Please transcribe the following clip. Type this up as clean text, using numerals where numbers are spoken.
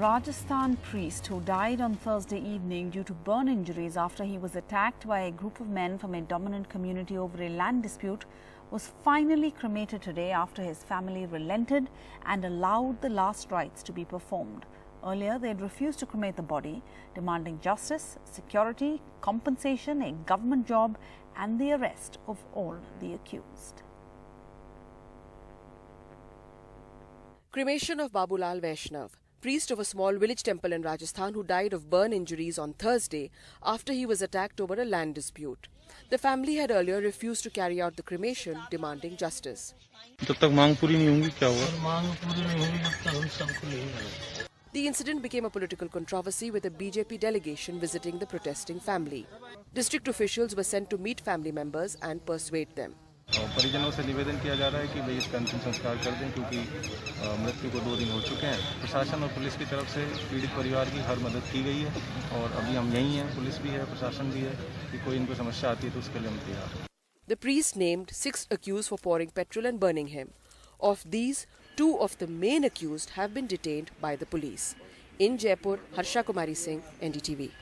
Rajasthan priest who died on Thursday evening due to burn injuries after he was attacked by a group of men from a dominant community over a land dispute was finally cremated today after his family relented and allowed the last rites to be performed. Earlier, they had refused to cremate the body, demanding justice, security, compensation, a government job, and the arrest of all the accused. Cremation of Babu Lal Vaishnav, priest of a small village temple in Rajasthan who died of burn injuries on Thursday after he was attacked over a land dispute. The family had earlier refused to carry out the cremation, demanding justice. जब तक मांग पूरी नहीं होगी क्या होगा? मांग पूरी नहीं होगी तब तक हम सबको नहीं मिलेगा. The incident became a political controversy with a BJP delegation visiting the protesting family. District officials were sent to meet family members and persuade them. परिजनों से निवेदन किया जा रहा है कि वे इसका अंतिम संस्कार कर दें क्योंकि मृत्यु को 2 दिन हो चुके हैं. प्रशासन और पुलिस की तरफ से पीड़ित परिवार की हर मदद की गई है और अभी हम यहीं हैं, पुलिस भी है, प्रशासन भी है कि कोई इनको समस्या आती है तो उसके लिए हम तैयार हैं. The priest named 6 accused for pouring petrol and burning him. Of these, 2 of the main accused have been detained by the police. In Jaipur, Harsha Kumari Singh, NDTV.